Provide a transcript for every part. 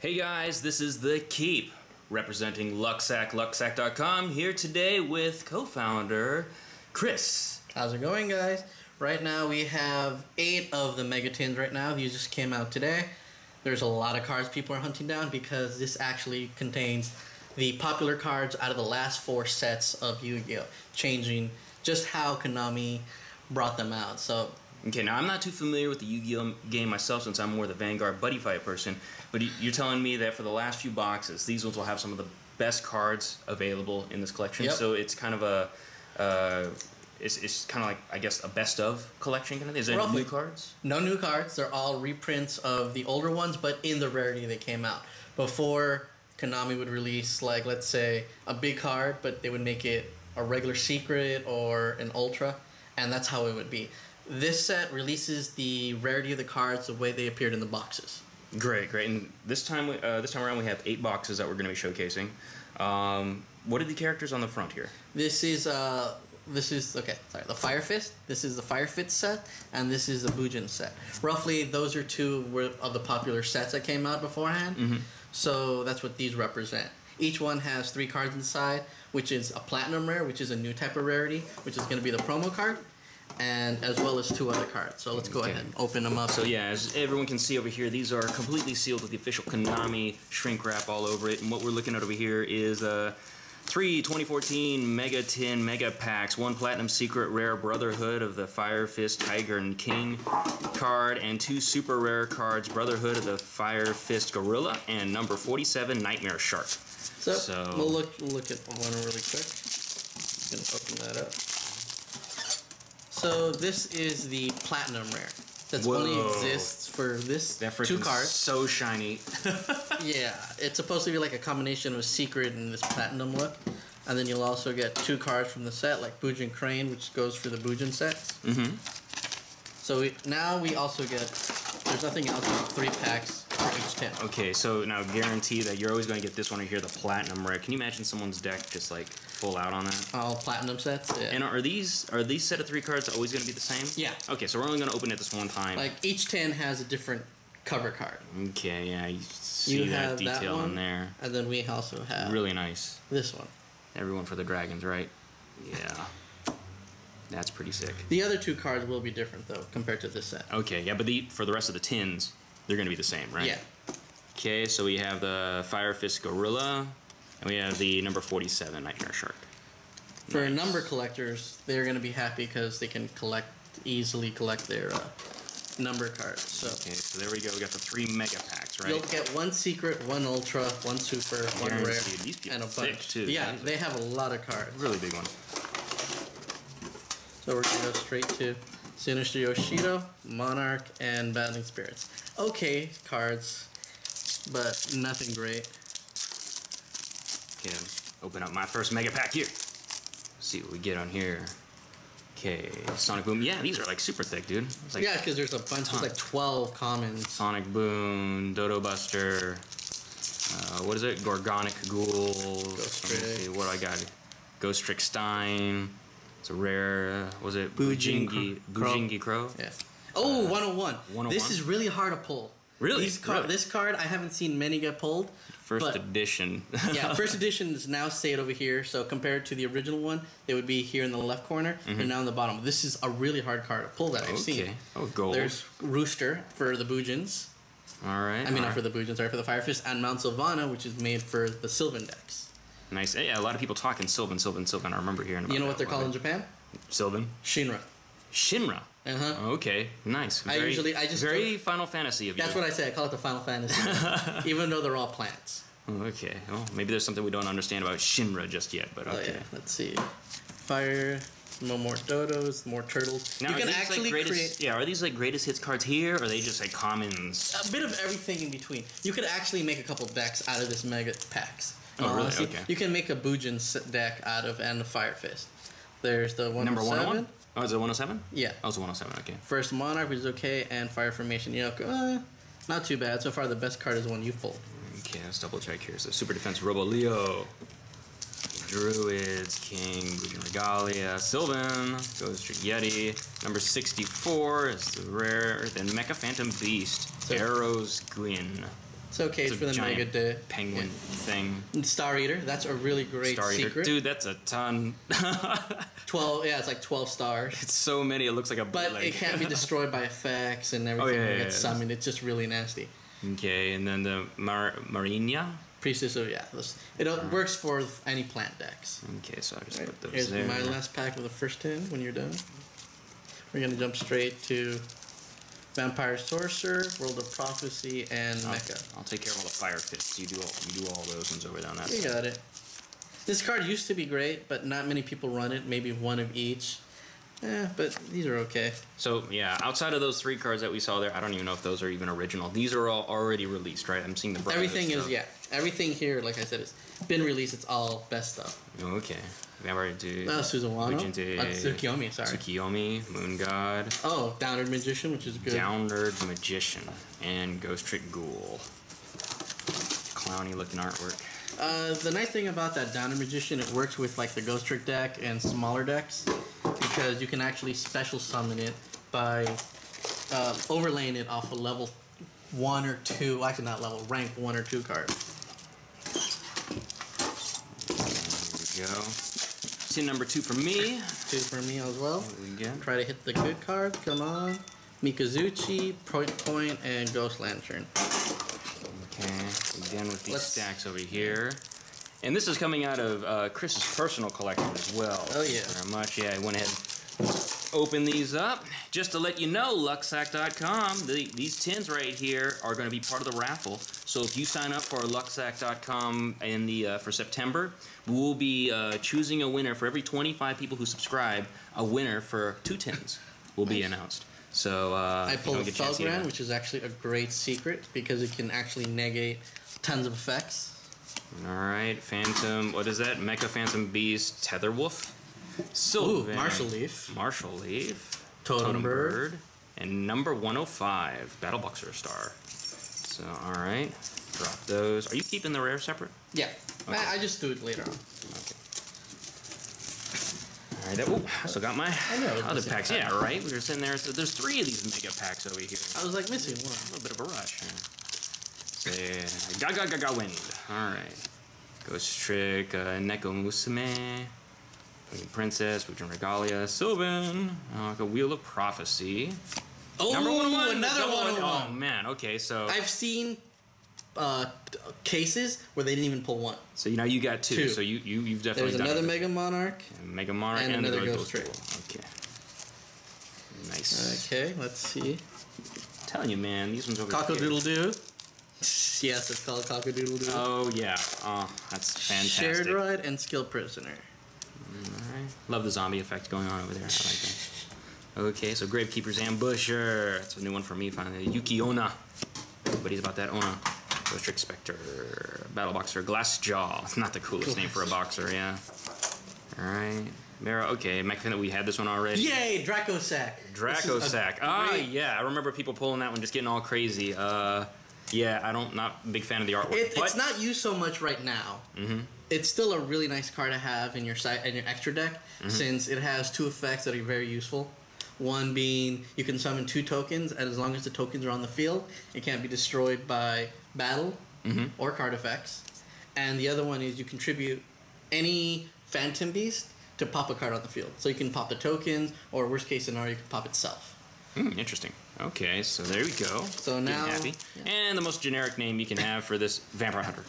Hey guys, this is The Keep, representing Lucksack, Lucksack.com, here today with co-founder Chris. How's it going, guys? Right now we have 8 of the Megatins right now. These just came out today. There's a lot of cards people are hunting down because this actually contains the popular cards out of the last 4 sets of Yu-Gi-Oh, changing just how Konami brought them out. So. Okay, now I'm not too familiar with the Yu-Gi-Oh game myself since I'm more the Vanguard Buddy Fight person, but you're telling me that for the last few boxes, these ones will have some of the best cards available in this collection. Yep. So it's kind of a, it's kind of like, I guess, a best of collection kind of thing. Is there any new cards? No new cards. They're all reprints of the older ones, but in the rarity they came out. Before, Konami would release, like, let's say, a big card, but they would make it a regular secret or an ultra, and that's how it would be. This set releases the rarity of the cards the way they appeared in the boxes. Great, great. And this time around we have 8 boxes that we're going to be showcasing. What are the characters on the front here? This is the Fire Fist. This is the Fire Fist set, and this is the Bujin set. Roughly, those are two of the popular sets that came out beforehand. Mm-hmm. So that's what these represent. Each one has 3 cards inside, which is a Platinum Rare, which is a new type of rarity, which is going to be the promo card. And as well as 2 other cards. So let's go ahead and open them up. So yeah, as everyone can see over here, these are completely sealed with the official Konami shrink wrap all over it. And what we're looking at over here is 3 2014 Mega 10 Mega Packs, 1 Platinum Secret Rare Brotherhood of the Fire Fist Tiger and King card, and 2 Super Rare cards, Brotherhood of the Fire Fist Gorilla, and number 47 Nightmare Shark. So we'll look at one really quick. Just gonna open that up. So this is the Platinum Rare. That only exists for this 2 cards. So shiny. Yeah, it's supposed to be like a combination of a secret and this platinum look, and then you'll also get 2 cards from the set, like Bujin Crane, which goes for the Bujin sets. Mm-hmm. So now we also get. There's nothing else but 3 packs for each 10. Okay, so now guarantee that you're always going to get this one right here, the Platinum Rare. Can you imagine someone's deck just like full out on that? All platinum sets. Yeah. And are these set of 3 cards always going to be the same? Yeah. Okay, so we're only going to open it this one time. Like each 10 has a different cover card. Okay, yeah, you see that detail on there. And then we also have really nice. This one. Everyone for the dragons, right? Yeah. That's pretty sick. The other 2 cards will be different, though, compared to this set. Okay, yeah, but for the rest of the tins, they're going to be the same, right? Yeah. Okay, so we have the Fire Fist Gorilla, and we have the number 47 Nightmare Shark. For number collectors, they're going to be happy because they can easily collect their number cards. So. Okay, so there we go. We got the 3 Mega Packs, right? You'll get 1 Secret, 1 Ultra, 1 Super, 1 Rare, and a bunch. Too. Yeah, they have a lot of cards. Really big one. So we're going to go straight to Sinister Yoshido, Monarch, and Battling Spirits. Okay, cards, but nothing great. Okay, open up my first Mega Pack here. See what we get on here. Okay, Sonic Boom. Yeah, these are like super thick, dude. It's like because there's a bunch of like 12 commons. Sonic Boom, Dodo Buster, what is it? Gorgonic Ghoul. Ghost Trick. Let me see, what do I got? Ghost Trick Stein. It's a rare, was it Bujingi Crow? Yeah. Oh, 101. 101. This is really hard to pull. Really? This card, I haven't seen many get pulled. First edition. Yeah, first edition is now saved over here. So compared to the original one, it would be here in the left corner and now in the bottom. This is a really hard card to pull that I've seen. Oh, gold. There's Rooster for the Bujins. All right. I mean, not for the Bujins, sorry, for the Fire Fist. And Mount Sylvana, which is made for the Sylvan decks. Nice. Yeah, a lot of people talking Sylvan. I remember hearing about that. You know what they're called in Japan? Sylvan. Shinra. Shinra? Uh-huh. Okay, nice. Very Final Fantasy of you. That's what I say. I call it the Final Fantasy. Even though they're all plants. Okay. Well, maybe there's something we don't understand about Shinra just yet, but okay. Oh, yeah. Let's see. Fire. No more dodos, more turtles. Now, you can actually create... Yeah, are these like greatest hits cards here, or are they just like commons? A bit of everything in between. You could actually make a couple decks out of this Mega Packs. Oh, really? Okay. You can make a Bujin deck out of and a Fire Fist. There's the 107. Number 101? Oh, is it 107? Yeah. Oh, it's 107, okay. First Monarch, which is okay, and Fire Formation. You know, not too bad. So far, the best card is the one you've pulled. Okay, let's double check here. So Super Defense Robo Leo. Druids, King, Bujin Regalia, Sylvan, Ghost Trick Yeti. Number 64 is the Rare Earth and Mecha Phantom Beast. Arrows Gwyn. It's okay it's for the giant mega to penguin thing. And Star Eater, that's a really great Star Eater. Secret. Dude, that's a ton. 12, yeah, it's like 12 stars. It's so many, it looks like a bootleg. But it can't be destroyed by effects and everything. Oh, yeah, it gets summoned. It's just really nasty. Okay, and then the Marinia? Priestess of, yeah. It works for any plant decks. Okay, so I just put those Here's there. Here's my last pack of the first 10 when you're done. We're going to jump straight to Vampire Sorcerer, World of Prophecy, and Mecha. I'll take care of all the Fire Fists. You do all those ones over there on that side. You got it. This card used to be great, but not many people run it. Maybe one of each. Yeah, but these are okay. So, yeah, outside of those three cards that we saw there, I don't even know if those are even original. These are all already released, right? I'm seeing the Brotherhood Everything stuff. Is, yeah. Everything here, like I said, has been released. It's all best stuff. Okay. We already do... Suzawano. Tsukiyomi, sorry. Tsukiyomi, Moon God. Oh, Downward Magician, which is good. Downward Magician and Ghost Trick Ghoul. Clowny-looking artwork. The nice thing about that Downward Magician, it works with, like, the Ghost Trick deck and smaller decks. Because you can actually special summon it by overlaying it off a level 1 or 2, actually not level, rank 1 or 2 card. There we go. It's in number 2 for me. 2 for me as well. There we go. Try to hit the good card, come on. Mikazuchi, Point Point, and Ghost Lantern. Okay, again with these stacks over here. And this is coming out of Chris's personal collection as well. Oh, yeah. Thank you very much. Yeah, I went ahead and opened these up. Just to let you know, Lucksack.com, these tins right here are going to be part of the raffle. So if you sign up for Lucksack.com for September, we'll be choosing a winner for every 25 people who subscribe. A winner for 2 tins will be announced. So I pulled a Felgran, which is actually a great secret because it can actually negate tons of effects. Alright, Phantom, what is that? Mecha Phantom Beast, Tether Wolf, Sylvan, Marshall Leaf, Totem Bird, and number 105, Battle Boxer Star. So, alright, drop those. Are you keeping the rare separate? Yeah, okay. I just do it later on. Okay. Alright, I still got my other packs. Yeah, right? We were sitting there, so there's 3 of these mega packs over here. I was like missing one. A little bit of a rush. Yeah. Gaga Wind. Alright. Ghost Trick, Neko Musume, Queen Princess, Bujin Regalia, Sylvan, a Wheel of Prophecy. Oh, number 101, another 101. Oh, man, okay, so. I've seen cases where they didn't even pull one. So now you got 2, so you've definitely done it. There's another Mega Monarch. Mega Monarch and another Ghost Trick. Okay. Nice. Okay, let's see. I'm telling you, man, these ones over here. Cockadoodle Doodle. Yes, it's called Cockadoodle Doodle. Oh, yeah. Oh, that's fantastic. Shared Ride and Skilled Prisoner. Alright. Love the zombie effect going on over there. I like that. Okay, so Gravekeeper's Ambusher. That's a new one for me, finally. Yuki Onna. Everybody's about that Onna. Ghost Trick Spectre. Battle Boxer. Glass Jaw. It's not the coolest name for a boxer, yeah. Alright. Mera, okay, Mech that we had this one already. Yay, Dracosack. Dracosack. Ah, yeah. I remember people pulling that one, just getting all crazy. Yeah, not a big fan of the artwork. It's not used so much right now. Mm-hmm. It's still a really nice card to have in your extra deck, mm-hmm. since it has 2 effects that are very useful. One being you can summon 2 tokens, and as long as the tokens are on the field, it can't be destroyed by battle mm-hmm. or card effects. And the other one is you contribute any Phantom Beast to pop a card on the field. So you can pop the tokens, or worst case scenario, you can pop itself. Interesting. Okay, so there we go. So now, happy. Yeah. And the most generic name you can have for this Vampire Hunter.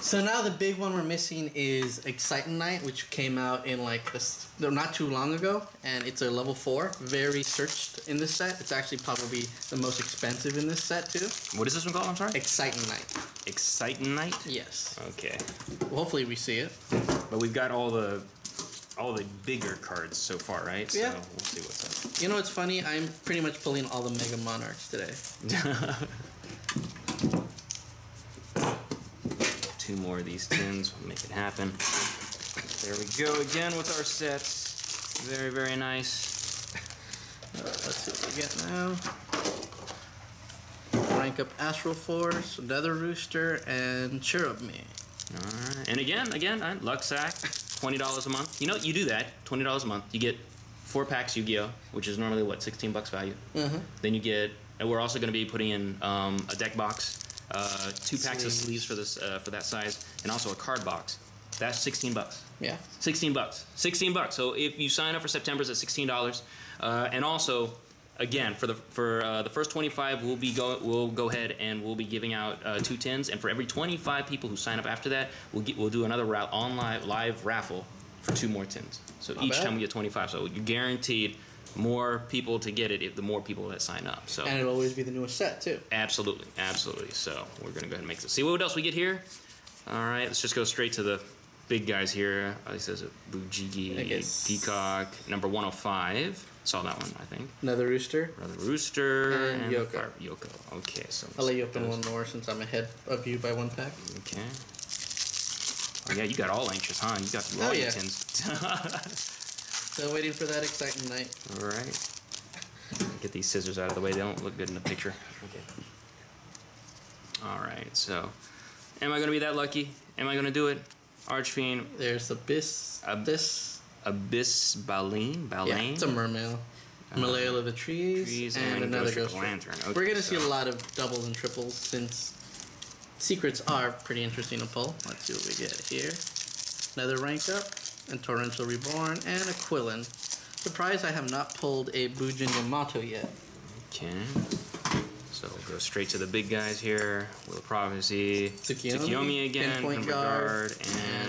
So now the big one we're missing is Exciting Knight, which came out in like this, not too long ago, and it's a level 4, very searched in this set. It's actually probably the most expensive in this set too. What is this one called? I'm sorry. Exciting Knight. Exciting Knight. Yes. Okay. Well, hopefully we see it. But we've got all the bigger cards so far, right? Yeah. So we'll see what's up. You know what's funny? I'm pretty much pulling all the Mega Monarchs today. 2 more of these tins. We'll make it happen. There we go again with our sets. Very, very nice. Let's see what we get now. Rank up Astral Force, Nether Rooster, and Cherub Me. Alright. And again, Lucksack. $20 a month. You know, you do that. $20 a month. You get 4 packs Yu-Gi-Oh, which is normally, what, $16 value. Mm-hmm. Then you get... And we're also going to be putting in a deck box two packs of sleeves for this for that size, and also a card box. That's $16. Yeah, $16. So if you sign up for September's at $16, and also, again, for the first 25, we'll go ahead and we'll be giving out 2 tins, and for every 25 people who sign up after that, we'll do another live raffle for 2 more tins. So each time we get 25, so you're guaranteed more people to get it if the more people that sign up. So and it'll always be the newest set too. Absolutely, absolutely. So we're gonna go ahead and make this. See what else we get here. All right, let's just go straight to the big guys here. It says Bujingi, Peacock, number 105. Saw that one, I think. Another Rooster. Another Rooster. And Yoko. Yoko. Okay, so I'll let you open one more since I'm ahead of you by 1 pack. Okay. Oh, yeah, you got all anxious, huh? You got the all tins. Still waiting for that Exciting Knight. All right. Get these scissors out of the way. They don't look good in the picture. Okay. All right, so am I going to be that lucky? Am I going to do it? Archfiend. There's Abyss. Abyss Baleen. Yeah, it's a mermail. Malaya of the Trees. And another Ghost Lantern. Okay, we're going to see a lot of doubles and triples since secrets are pretty interesting to pull. Let's see what we get here. Another Rank Up. And Torrential Reborn. And a Quillen. Surprised I have not pulled a Bujin Yamato yet. Okay. So we'll go straight to the big guys here. Will of Prophecy. Tsukiyomi again. Vanguard.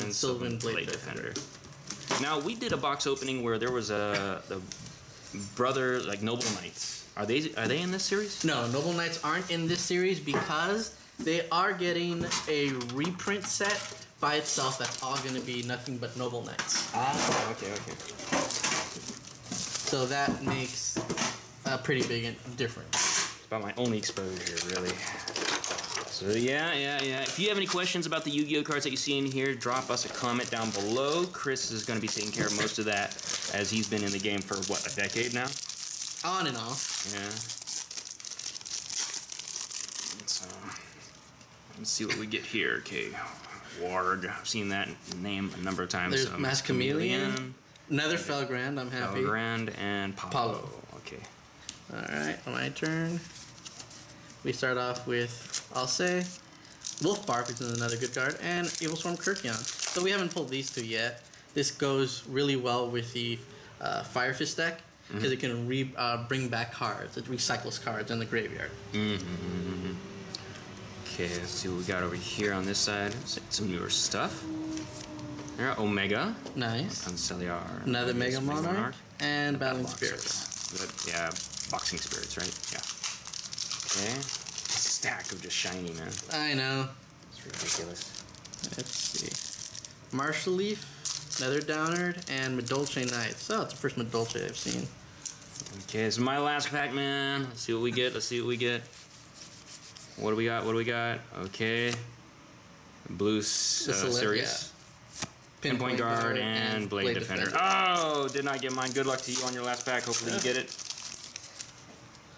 And Sylvan Blade Defender. Now, we did a box opening where there was the brother, like Noble Knights. Are they in this series? No, Noble Knights aren't in this series because they are getting a reprint set by itself that's all going to be nothing but Noble Knights. Ah, okay, okay. So that makes a pretty big difference. It's about my only exposure, really. So yeah. If you have any questions about the Yu-Gi-Oh cards that you see in here, drop us a comment down below. Chris is going to be taking care of most of that, as he's been in the game for, what, a decade now? On and off. Yeah. Let's see what we get here. Okay, Ward. I've seen that name a number of times. There's Mass Chameleon. Another Felgrand, I'm happy. Felgrand and Paulo. Okay. All right, my turn. We start off with, I'll say, Wolf Bark, which is another good card, and Evil Swarm Kirkion. So we haven't pulled these two yet. This goes really well with the Fire Fist deck, because it can bring back cards. It recycles cards in the graveyard. Okay, let's see what we got over here on this side. Some newer stuff. There are Omega. Nice. Anceliar. Another Mega Monarch. And Battling Spirits. Yeah, Boxing Spirits, right? Yeah. Okay. It's a stack of just shiny, man. I know. It's ridiculous. Let's see. Marshal Leaf, another Downard, and Medolce Knight. So it's the first Medolce I've seen. Okay, this is my last pack, man. Let's see what we get. What do we got? Okay. Blue Sirius. Yeah. Pinpoint Guard and Blade Defender. Oh, did not get mine. Good luck to you on your last pack. Hopefully you get it.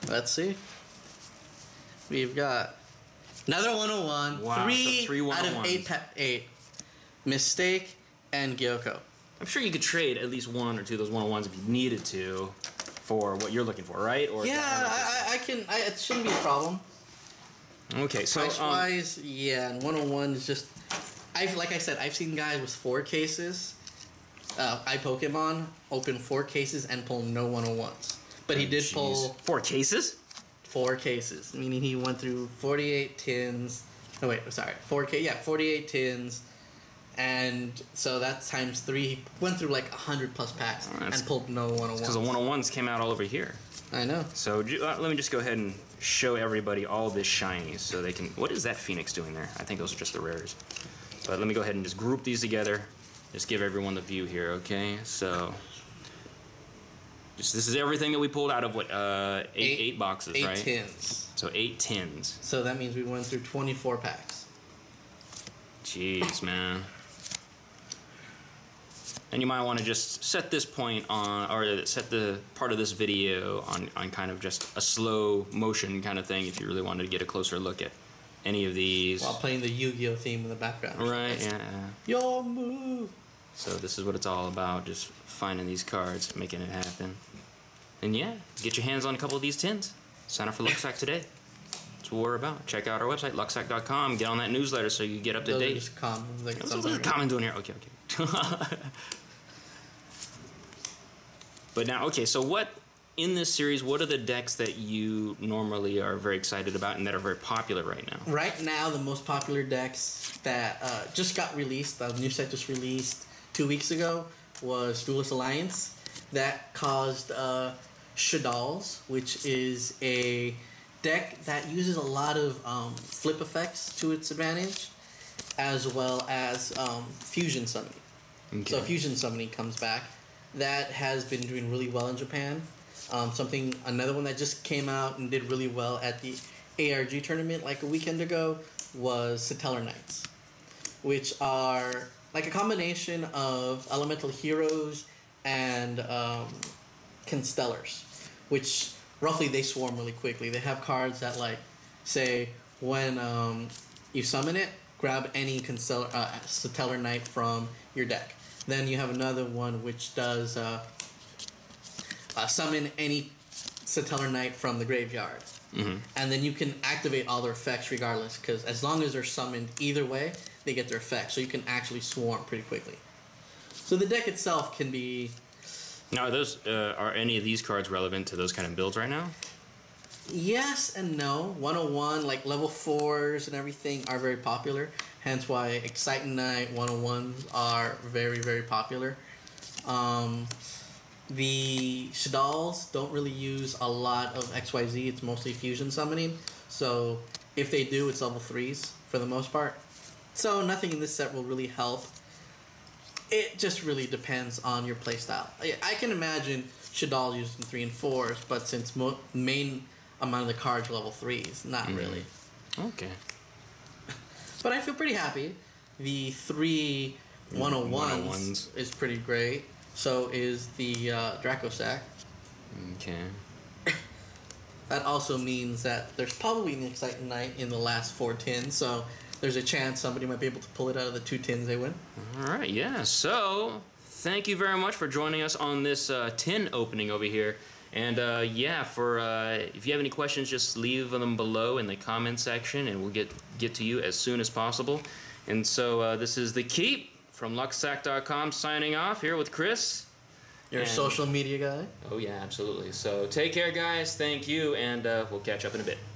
Let's see. We've got another 101. Wow, three out of eight. Mistake and Gyoko. I'm sure you could trade at least 1 or 2 of those 101s if you needed to for what you're looking for, right? Or I can, it shouldn't be a problem. Okay, so price-wise, yeah, and 101 is just, like I said, I've seen guys with 4 cases, iPokemon, open 4 cases and pull no 101s. But he did pull 4 cases? 4 cases, meaning he went through 48 tins. No, wait, sorry. 48 tins. And so that's times 3. He went through like 100 plus packs and pulled no 101s. Because the 101s came out all over here. I know. So let me just go ahead and show everybody all this shinies so they can. What is that Phoenix doing there? I think those are just the rares. But let me go ahead and just group these together. Just give everyone the view here, okay? So this is everything that we pulled out of, what, eight boxes, right? 8 tins. So 8 tins. So that means we went through 24 packs. Jeez, man. And you might want to just set this point on, or set the part of this video on kind of just a slow motion kind of thing if you really wanted to get a closer look at any of these. While playing the Yu-Gi-Oh theme in the background. Right, yeah. Your move. So this is what it's all about, just finding these cards, making it happen. And yeah, get your hands on a couple of these tins. Sign up for Lucksack today. that's what we're about. Check out our website, lucksack.com. Get on that newsletter so you get up to date. Just comments, like comments on here. Okay, okay. But now, okay, so what in this series, what are the decks that you normally are very excited about and that are very popular right now? Right now, the most popular decks that just got released, the new set just released 2 weeks ago, was Duelist Alliance. That caused Shadal's, which is a deck that uses a lot of flip effects to its advantage, as well as fusion summoning. Okay. So fusion summoning comes back. That has been doing really well in Japan. Another one that just came out and did really well at the ARG tournament like a weekend ago was Satellar Knights, which are like a combination of elemental heroes and Constellars, which roughly they swarm really quickly. They have cards that like say when you summon it, grab any Satellar Knight from your deck. Then you have another one which does summon any Satellar Knight from the graveyard. Mm-hmm. And then you can activate all their effects regardless, because as long as they're summoned either way, they get their effects. So you can actually swarm pretty quickly. So the deck itself can be... Now, are those are any of these cards relevant to those kind of builds right now? Yes and no. 101, like level 4s and everything, are very popular. Hence why Exciting Knight 101s are very, very popular. The Shadals don't really use a lot of XYZ. It's mostly fusion summoning. So if they do, it's level 3s for the most part. So nothing in this set will really help. It just really depends on your playstyle. I can imagine Shadal using 3 and 4s, but since main amount of the cards are level 3s, not really. Okay. But I feel pretty happy. The 3 101s is pretty great. So is the Dracosack. Okay. That also means that there's probably an Exciting Knight in the last 4 tins, so there's a chance somebody might be able to pull it out of the 2 tins they win. All right, yeah. So thank you very much for joining us on this tin opening over here. And yeah, for if you have any questions, just leave them below in the comment section, and we'll get to you as soon as possible. And so this is The Keep from Lucksack.com signing off here with Chris. Your social media guy. Oh, yeah, absolutely. So take care, guys. Thank you, and we'll catch up in a bit.